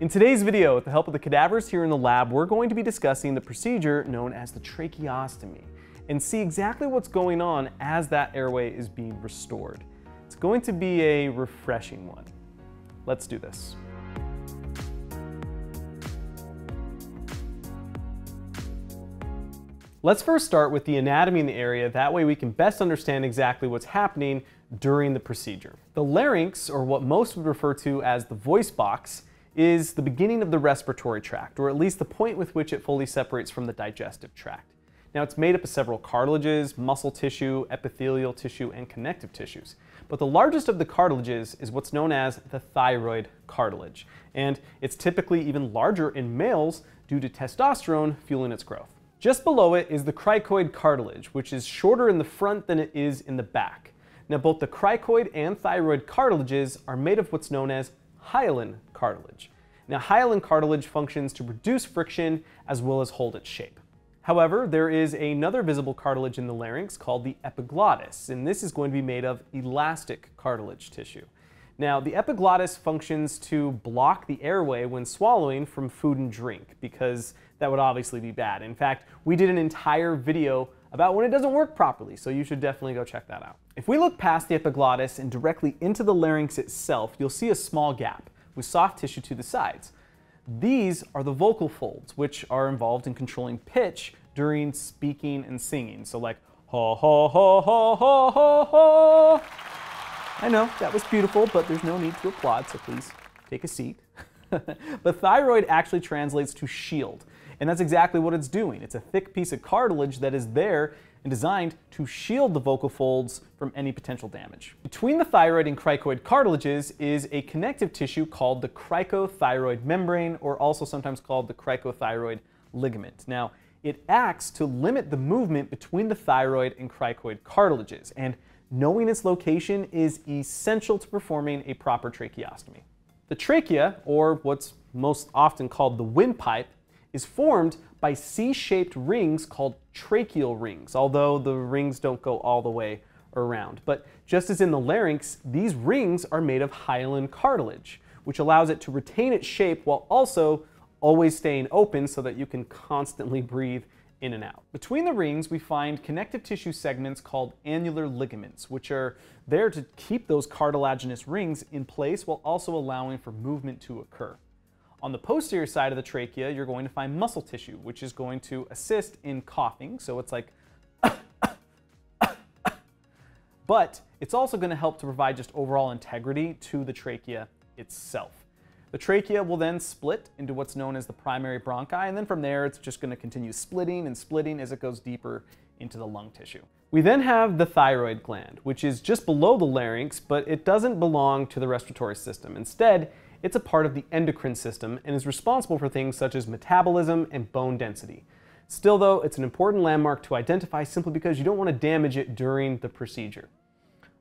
In today's video, with the help of the cadavers here in the lab, we're going to be discussing the procedure known as the tracheostomy and see exactly what's going on as that airway is being restored. It's going to be a refreshing one. Let's do this. Let's first start with the anatomy in the area, that way we can best understand exactly what's happening during the procedure. The larynx, or what most would refer to as the voice box, is the beginning of the respiratory tract, or at least the point with which it fully separates from the digestive tract. Now, it's made up of several cartilages, muscle tissue, epithelial tissue, and connective tissues. But the largest of the cartilages is what's known as the thyroid cartilage, and it's typically even larger in males due to testosterone fueling its growth. Just below it is the cricoid cartilage, which is shorter in the front than it is in the back. Now, both the cricoid and thyroid cartilages are made of what's known as hyaline cartilage. Now, hyaline cartilage functions to reduce friction as well as hold its shape. However, there is another visible cartilage in the larynx called the epiglottis, and this is going to be made of elastic cartilage tissue. Now, the epiglottis functions to block the airway when swallowing from food and drink, because that would obviously be bad. In fact, we did an entire video about when it doesn't work properly, so you should definitely go check that out. If we look past the epiglottis and directly into the larynx itself, you'll see a small gap with soft tissue to the sides. These are the vocal folds, which are involved in controlling pitch during speaking and singing. So like, ho, ho, ho, ho, ho, ho, ho. I know, that was beautiful, but there's no need to applaud, so please take a seat. But thyroid actually translates to shield, and that's exactly what it's doing. It's a thick piece of cartilage that is there and designed to shield the vocal folds from any potential damage. Between the thyroid and cricoid cartilages is a connective tissue called the cricothyroid membrane, or also sometimes called the cricothyroid ligament. Now, it acts to limit the movement between the thyroid and cricoid cartilages, and knowing its location is essential to performing a proper tracheostomy. The trachea, or what's most often called the windpipe, is formed by C-shaped rings called tracheal rings, although the rings don't go all the way around. But just as in the larynx, these rings are made of hyaline cartilage, which allows it to retain its shape while also always staying open so that you can constantly breathe in and out. Between the rings, we find connective tissue segments called annular ligaments, which are there to keep those cartilaginous rings in place while also allowing for movement to occur. On the posterior side of the trachea, you're going to find muscle tissue, which is going to assist in coughing, so it's like but it's also going to help to provide just overall integrity to the trachea itself. The trachea will then split into what's known as the primary bronchi, and then from there it's just going to continue splitting and splitting as it goes deeper into the lung tissue. We then have the thyroid gland, which is just below the larynx, but it doesn't belong to the respiratory system. Instead, it's a part of the endocrine system and is responsible for things such as metabolism and bone density. Still though, it's an important landmark to identify simply because you don't want to damage it during the procedure.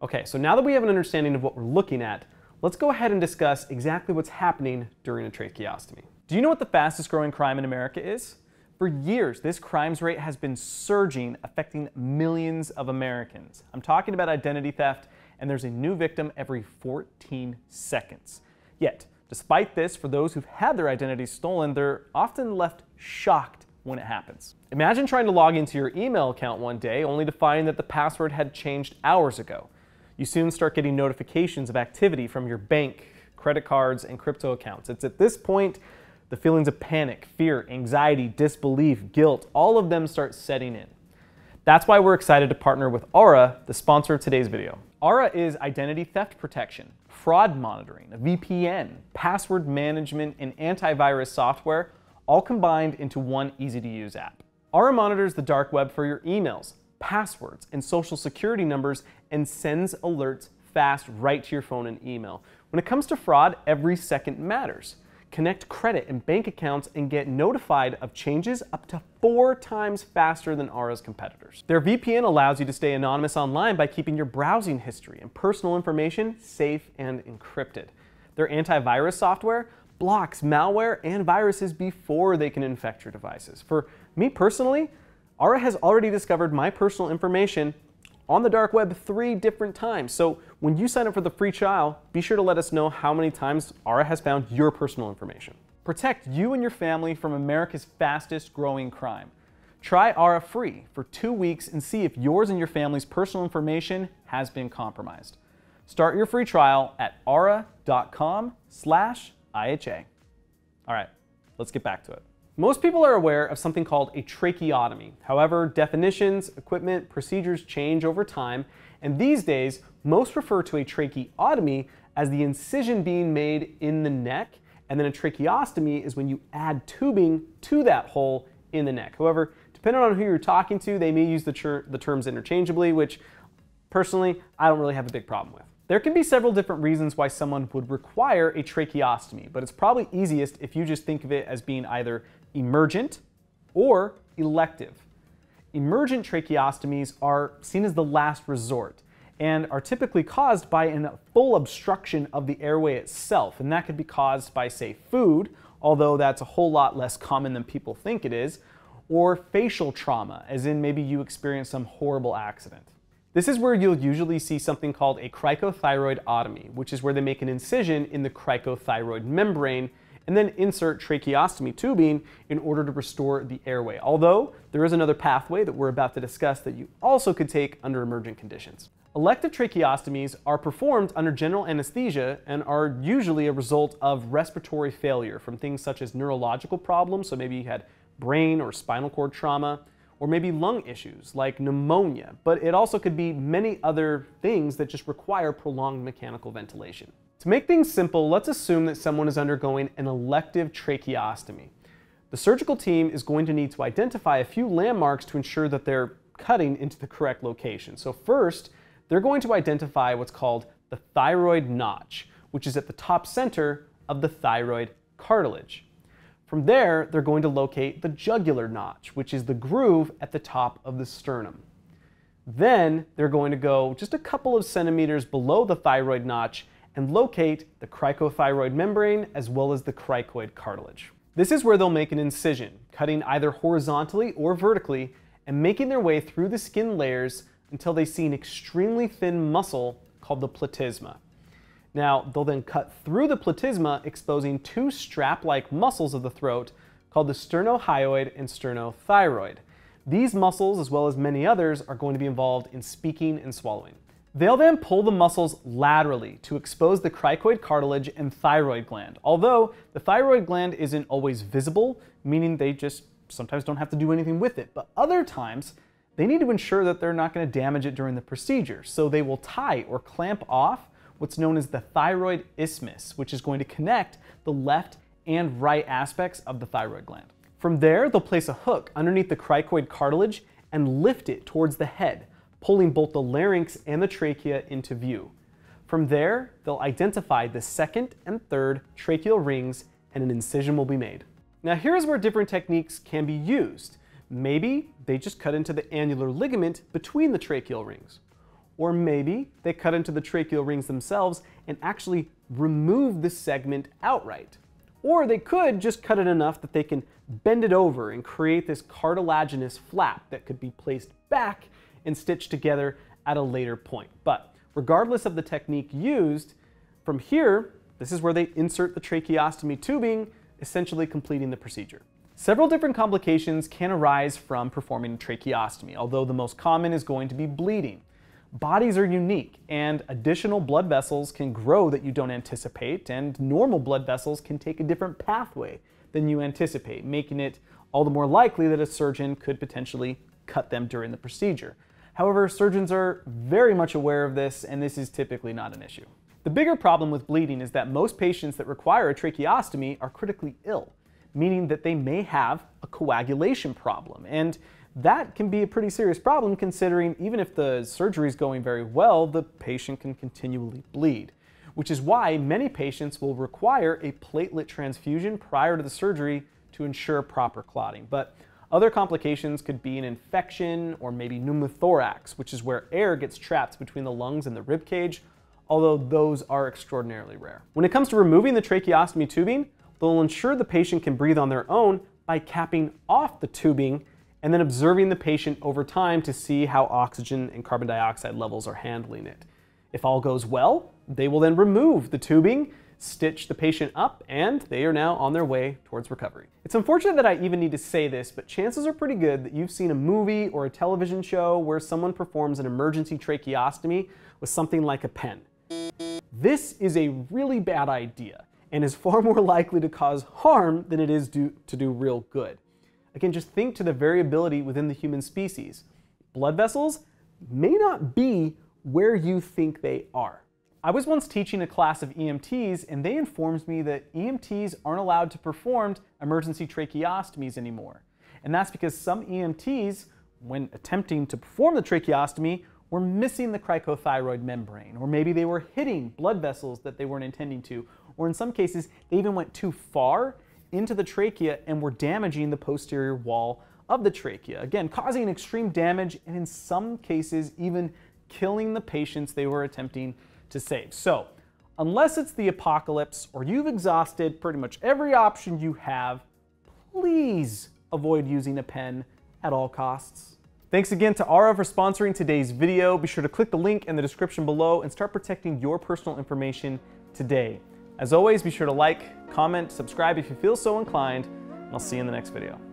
Okay, so now that we have an understanding of what we're looking at, let's go ahead and discuss exactly what's happening during a tracheostomy. Do you know what the fastest growing crime in America is? For years, this crime rate has been surging, affecting millions of Americans. I'm talking about identity theft, and there's a new victim every 14 seconds. Yet, despite this, for those who've had their identities stolen, they're often left shocked when it happens. Imagine trying to log into your email account one day only to find that the password had changed hours ago. You soon start getting notifications of activity from your bank, credit cards, and crypto accounts. It's at this point the feelings of panic, fear, anxiety, disbelief, guilt, all of them start setting in. That's why we're excited to partner with Aura, the sponsor of today's video. Aura is identity theft protection, fraud monitoring, a VPN, password management, and antivirus software, all combined into one easy-to-use app. Aura monitors the dark web for your emails, passwords, and social security numbers, and sends alerts fast right to your phone and email. When it comes to fraud, every second matters. Connect credit and bank accounts and get notified of changes up to 4 times faster than Aura's competitors. Their VPN allows you to stay anonymous online by keeping your browsing history and personal information safe and encrypted. Their antivirus software blocks malware and viruses before they can infect your devices. For me personally, Aura has already discovered my personal information on the dark web 3 different times. So when you sign up for the free trial, be sure to let us know how many times Aura has found your personal information. Protect you and your family from America's fastest growing crime. Try Aura free for 2 weeks and see if yours and your family's personal information has been compromised. Start your free trial at aura.com/IHA. All right, let's get back to it. Most people are aware of something called a tracheotomy. However, definitions, equipment, procedures change over time, and these days, most refer to a tracheotomy as the incision being made in the neck, and then a tracheostomy is when you add tubing to that hole in the neck. However, depending on who you're talking to, they may use the terms interchangeably, which personally, I don't really have a big problem with. There can be several different reasons why someone would require a tracheostomy, but it's probably easiest if you just think of it as being either emergent or elective. Emergent tracheostomies are seen as the last resort and are typically caused by a full obstruction of the airway itself, and that could be caused by, say, food, although that's a whole lot less common than people think it is, or facial trauma, as in maybe you experienced some horrible accident. This is where you'll usually see something called a cricothyroidotomy, which is where they make an incision in the cricothyroid membrane and then insert tracheostomy tubing in order to restore the airway. Although there is another pathway that we're about to discuss that you also could take under emergent conditions. Elective tracheostomies are performed under general anesthesia and are usually a result of respiratory failure from things such as neurological problems, so maybe you had brain or spinal cord trauma, or maybe lung issues like pneumonia, but it also could be many other things that just require prolonged mechanical ventilation. To make things simple, let's assume that someone is undergoing an elective tracheostomy. The surgical team is going to need to identify a few landmarks to ensure that they're cutting into the correct location. So first, they're going to identify what's called the thyroid notch, which is at the top center of the thyroid cartilage. From there, they're going to locate the jugular notch, which is the groove at the top of the sternum. Then they're going to go just a couple of centimeters below the thyroid notch and locate the cricothyroid membrane as well as the cricoid cartilage. This is where they'll make an incision, cutting either horizontally or vertically and making their way through the skin layers until they see an extremely thin muscle called the platysma. Now, they'll then cut through the platysma, exposing two strap-like muscles of the throat called the sternohyoid and sternothyroid. These muscles, as well as many others, are going to be involved in speaking and swallowing. They'll then pull the muscles laterally to expose the cricoid cartilage and thyroid gland, although the thyroid gland isn't always visible, meaning they just sometimes don't have to do anything with it, but other times they need to ensure that they're not going to damage it during the procedure, so they will tie or clamp off what's known as the thyroid isthmus, which is going to connect the left and right aspects of the thyroid gland. From there, they'll place a hook underneath the cricoid cartilage and lift it towards the head, pulling both the larynx and the trachea into view. From there, they'll identify the second and third tracheal rings and an incision will be made. Now here's where different techniques can be used. Maybe they just cut into the annular ligament between the tracheal rings. Or maybe they cut into the tracheal rings themselves and actually remove the segment outright. Or they could just cut it enough that they can bend it over and create this cartilaginous flap that could be placed back and stitched together at a later point. But regardless of the technique used, from here, this is where they insert the tracheostomy tubing, essentially completing the procedure. Several different complications can arise from performing a tracheostomy, although the most common is going to be bleeding. Bodies are unique, and additional blood vessels can grow that you don't anticipate, and normal blood vessels can take a different pathway than you anticipate, making it all the more likely that a surgeon could potentially cut them during the procedure. However, surgeons are very much aware of this, and this is typically not an issue. The bigger problem with bleeding is that most patients that require a tracheostomy are critically ill, meaning that they may have a coagulation problem, and that can be a pretty serious problem considering even if the surgery is going very well, the patient can continually bleed, which is why many patients will require a platelet transfusion prior to the surgery to ensure proper clotting. But other complications could be an infection or maybe pneumothorax, which is where air gets trapped between the lungs and the rib cage, although those are extraordinarily rare. When it comes to removing the tracheostomy tubing, they'll ensure the patient can breathe on their own by capping off the tubing and then observing the patient over time to see how oxygen and carbon dioxide levels are handling it. If all goes well, they will then remove the tubing, stitch the patient up, and they are now on their way towards recovery. It's unfortunate that I even need to say this, but chances are pretty good that you've seen a movie or a television show where someone performs an emergency tracheostomy with something like a pen. This is a really bad idea and is far more likely to cause harm than it is to do real good. Again, just think to the variability within the human species. Blood vessels may not be where you think they are. I was once teaching a class of EMTs, and they informed me that EMTs aren't allowed to perform emergency tracheostomies anymore. And that's because some EMTs, when attempting to perform the tracheostomy, were missing the cricothyroid membrane, or maybe they were hitting blood vessels that they weren't intending to, or in some cases, they even went too far into the trachea and were damaging the posterior wall of the trachea, again, causing extreme damage and in some cases even killing the patients they were attempting to save. So, unless it's the apocalypse or you've exhausted pretty much every option you have, please avoid using a pen at all costs. Thanks again to Aura for sponsoring today's video. Be sure to click the link in the description below and start protecting your personal information today. As always, be sure to like, comment, subscribe if you feel so inclined, and I'll see you in the next video.